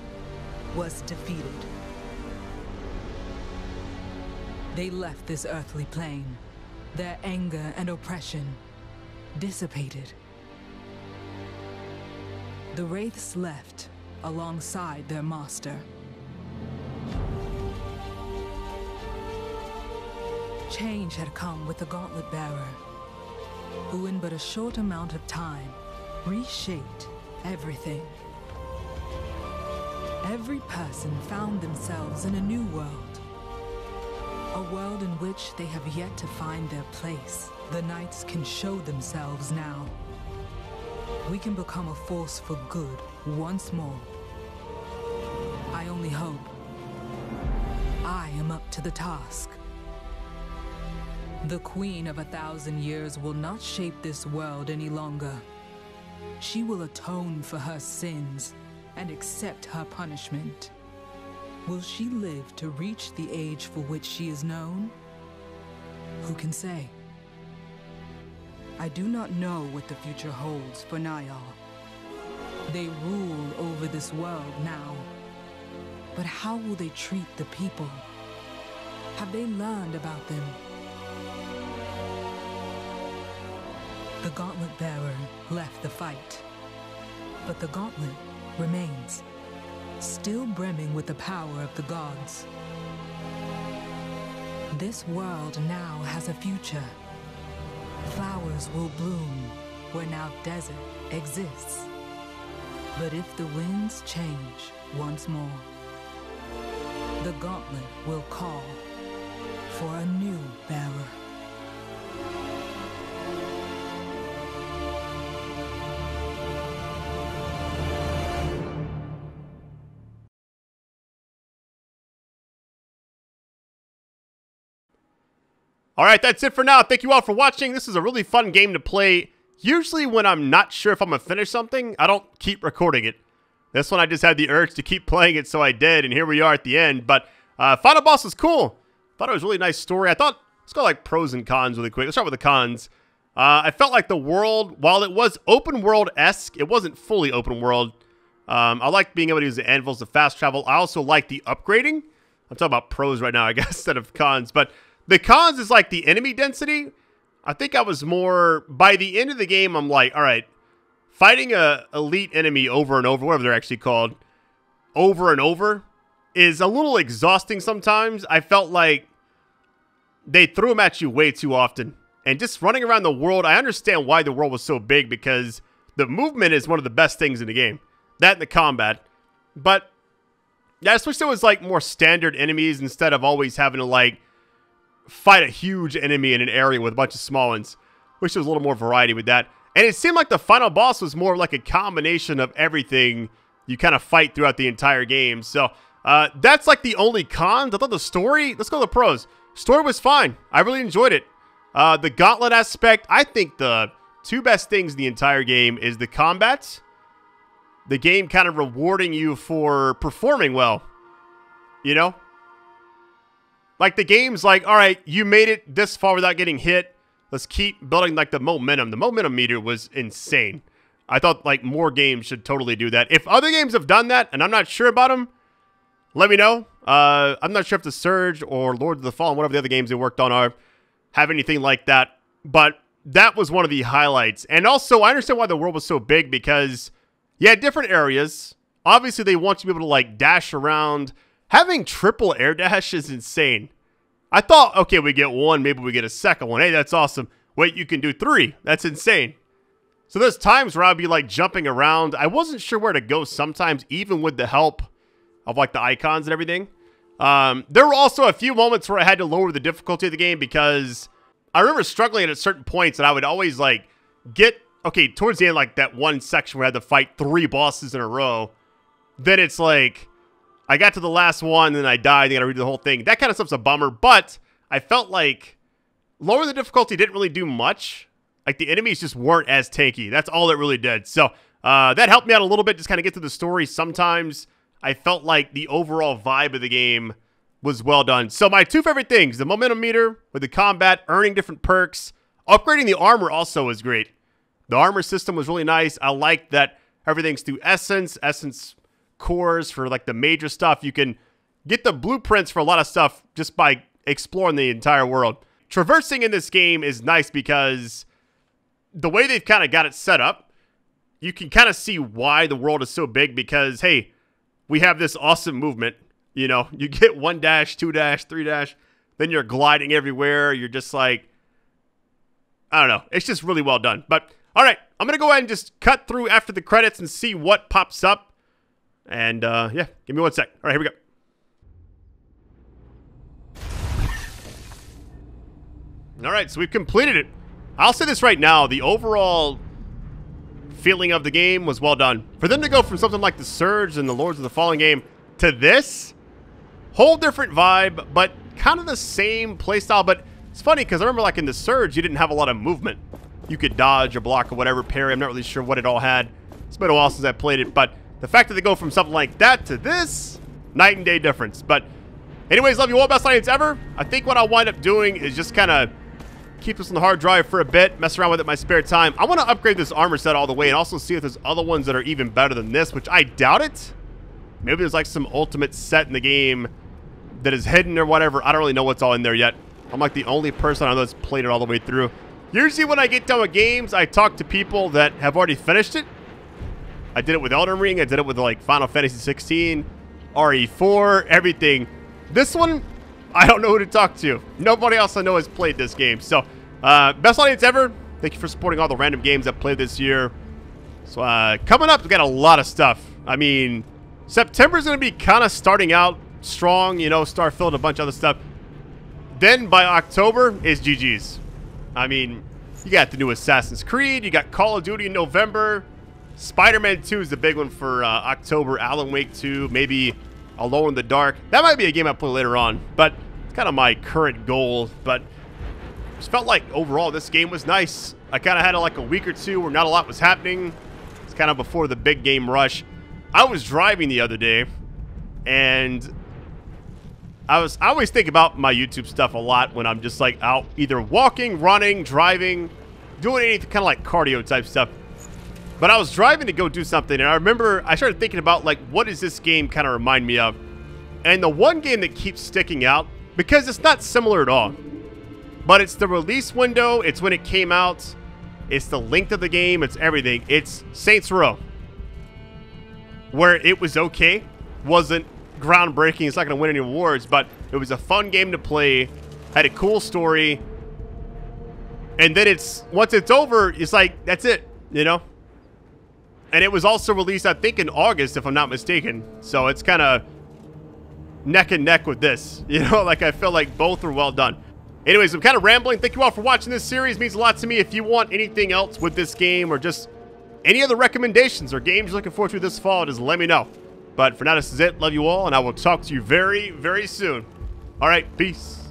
was defeated. They left this earthly plane, their anger and oppression dissipated. The wraiths left alongside their master. Change had come with the Gauntlet Bearer, who in but a short amount of time reshaped everything. Every person found themselves in a new world. A world in which they have yet to find their place. The Knights can show themselves now. We can become a force for good once more. I only hope I am up to the task. The Queen of 1,000 years will not shape this world any longer. She will atone for her sins and accept her punishment. Will she live to reach the age for which she is known? Who can say? I do not know what the future holds for Niall. They rule over this world now. But how will they treat the people? Have they learned about them? The Gauntlet Bearer left the fight, but the Gauntlet remains, still brimming with the power of the gods. This world now has a future. Flowers will bloom where now desert exists. But if the winds change once more, the Gauntlet will call for a new bearer. All right, that's it for now. Thank you all for watching. This is a really fun game to play. Usually when I'm not sure if I'm going to finish something, I don't keep recording it. This one I just had the urge to keep playing it, so I did, and here we are at the end. But Final Boss was cool. Thought it was a really nice story. I thought, let's go like pros and cons really quick. Let's start with the cons. I felt like the world, while it was open world-esque, it wasn't fully open world. I liked being able to use the anvils to fast travel. I also liked the upgrading. I'm talking about pros right now, I guess, instead of cons, but the cons is like the enemy density. I think I was more, by the end of the game, I'm like, all right, fighting a elite enemy over and over, whatever they're actually called, over and over is a little exhausting sometimes. I felt like they threw them at you way too often. And just running around the world, I understand why the world was so big because the movement is one of the best things in the game. That and the combat. But yeah, I just wish there was like more standard enemies instead of always having to like fight a huge enemy in an area with a bunch of small ones. Wish there was a little more variety with that. And it seemed like the final boss was more like a combination of everything you kind of fight throughout the entire game. So that's like the only cons. I thought the story, let's go to the pros. Story was fine. I really enjoyed it. The gauntlet aspect, I think the two best things in the entire game is the combat. The game kind of rewarding you for performing well, you know? Like, the game's like, all right, you made it this far without getting hit. Let's keep building, like, the momentum. The momentum meter was insane. I thought, like, more games should totally do that. If other games have done that, and I'm not sure about them, let me know. I'm not sure if The Surge or Lords of the Fallen, whatever the other games they worked on are, have anything like that. But that was one of the highlights. And also, I understand why the world was so big because, yeah, different areas. Obviously, they want you to be able to, like, dash around. Having triple air dash is insane. I thought, okay, we get one, maybe we get a second one. Hey, that's awesome. Wait, you can do three. That's insane. So there's times where I'd be like jumping around. I wasn't sure where to go sometimes, even with the help of like the icons and everything. There were also a few moments where I had to lower the difficulty of the game because I remember struggling at certain points and I would always like get, okay, towards the end, like that one section where I had to fight 3 bosses in a row. Then it's like, I got to the last one, then I died, then I redo the whole thing. That kind of stuff's a bummer, but I felt like lowering the difficulty didn't really do much. Like, the enemies just weren't as tanky. That's all it really did. So, that helped me out a little bit, just kind of get to the story. Sometimes I felt like the overall vibe of the game was well done. So, my two favorite things, the momentum meter with the combat, earning different perks. Upgrading the armor also was great. The armor system was really nice. I liked that everything's through Essence Cores for like the major stuff. You can get the blueprints for a lot of stuff just by exploring the entire world. Traversing in this game is nice because the way they've kind of got it set up, you can kind of see why the world is so big because, hey, we have this awesome movement. You know, you get 1 dash, 2 dash, 3 dash, then you're gliding everywhere. You're just like, I don't know. It's just really well done. But, all right. I'm going to go ahead and just cut through after the credits and see what pops up. And, yeah. Give me one sec. All right, here we go. All right, so we've completed it. I'll say this right now. The overall feeling of the game was well done. For them to go from something like The Surge and the Lords of the Fallen game to this, whole different vibe, but kind of the same playstyle. But it's funny because I remember like in The Surge, you didn't have a lot of movement. You could dodge or block or whatever, parry. I'm not really sure what it all had. It's been a while since I played it, but the fact that they go from something like that to this, night and day difference. But anyways, love you all, best audience ever. I think what I'll wind up doing is just kind of keep this on the hard drive for a bit, mess around with it in my spare time. I want to upgrade this armor set all the way and also see if there's other ones that are even better than this, which I doubt it. Maybe there's like some ultimate set in the game that is hidden or whatever. I don't really know what's all in there yet. I'm like the only person I know that's played it all the way through. Usually when I get done with games, I talk to people that have already finished it. I did it with Elden Ring. I did it with like Final Fantasy 16, RE4, everything. This one, I don't know who to talk to. Nobody else I know has played this game. So, best audience ever. Thank you for supporting all the random games I've played this year. So, coming up, we got a lot of stuff. I mean, September's going to be kind of starting out strong, you know, Starfield and a bunch of other stuff. Then, by October, is GG's. I mean, you got the new Assassin's Creed. You got Call of Duty in November. Spider-Man 2 is the big one for October. Alan Wake 2, maybe Alone in the Dark. That might be a game I play later on, but it's kind of my current goal. But just felt like overall this game was nice. I kind of had like a week or two where not a lot was happening. It's kind of before the big game rush. I was driving the other day, and I always think about my YouTube stuff a lot when I'm just like out either walking, running, driving, doing anything kind of like cardio type stuff. But I was driving to go do something, and I remember I started thinking about, like, what does this game kind of remind me of? And the one game that keeps sticking out, because it's not similar at all, but it's the release window, it's when it came out, it's the length of the game, it's everything. It's Saints Row, where it was okay, wasn't groundbreaking, it's not going to win any awards, but it was a fun game to play, had a cool story, and then it's, once it's over, it's like, that's it, you know? And it was also released, I think, in August, if I'm not mistaken. So it's kind of neck and neck with this. You know, like I feel like both are well done. Anyways, I'm kind of rambling. Thank you all for watching this series. It means a lot to me. If you want anything else with this game or just any other recommendations or games you're looking forward to this fall, just let me know. But for now, this is it. Love you all, and I will talk to you very, very soon. All right, peace.